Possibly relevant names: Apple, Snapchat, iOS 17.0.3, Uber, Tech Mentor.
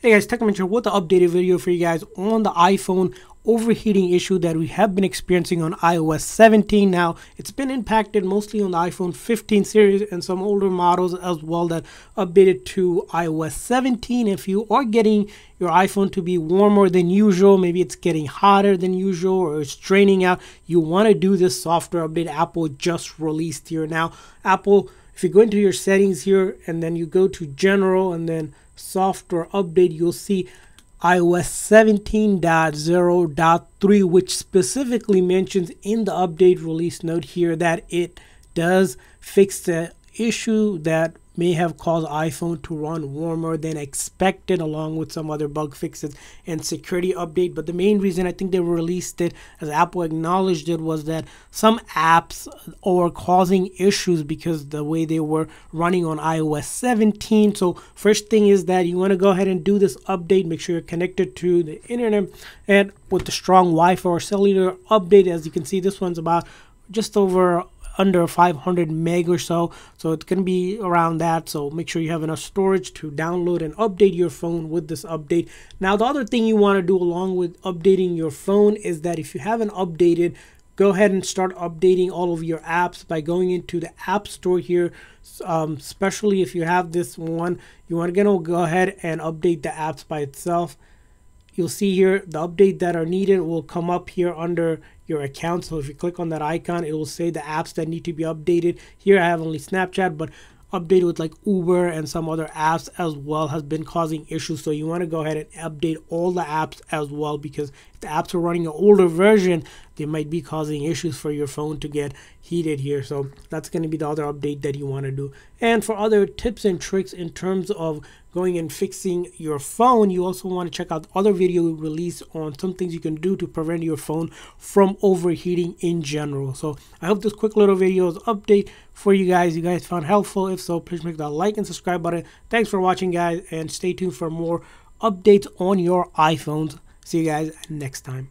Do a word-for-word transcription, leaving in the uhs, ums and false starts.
Hey guys, Tech Mentor with the updated video for you guys on the iPhone overheating issue that we have been experiencing on i O S seventeen. Now it's been impacted mostly on the iPhone fifteen series and some older models as well that updated to i O S seventeen. If you are getting your iPhone to be warmer than usual, maybe it's getting hotter than usual or it's draining out, you want to do this software update Apple just released here. Now Apple, if you go into your settings here and then you go to general and then software update, you'll see i O S seventeen point zero point three, which specifically mentions in the update release note here that it does fix the issue that may have caused iPhone to run warmer than expected, along with some other bug fixes and security update. But the main reason I think they released it, as Apple acknowledged it, was that some apps are causing issues because the way they were running on i O S seventeen. So first thing is that you want to go ahead and do this update. Make sure you're connected to the internet and with the strong Wi-Fi or cellular update. As you can see, this one's about just over under five hundred meg or so, so it can be around that. So make sure you have enough storage to download and update your phone with this update. Now the other thing you want to do along with updating your phone is that if you haven't updated, go ahead and start updating all of your apps by going into the App Store here, um, especially if you have this one. You are going to go ahead and update the apps by itself. You'll see here the update that are needed will come up here under your account. So if you click on that icon, it will say the apps that need to be updated. Here I have only Snapchat, but updated with like Uber and some other apps as well has been causing issues. So you want to go ahead and update all the apps as well, because if the apps are running an older version, they might be causing issues for your phone to get heated here. So that's going to be the other update that you want to do. And for other tips and tricks in terms of going and fixing your phone, you also want to check out other video release on some things you can do to prevent your phone from overheating in general. So I hope this quick little video is update for you guys. You guys found helpful. If so, please make that like and subscribe button. Thanks for watching, guys, and stay tuned for more updates on your iPhones. See you guys next time.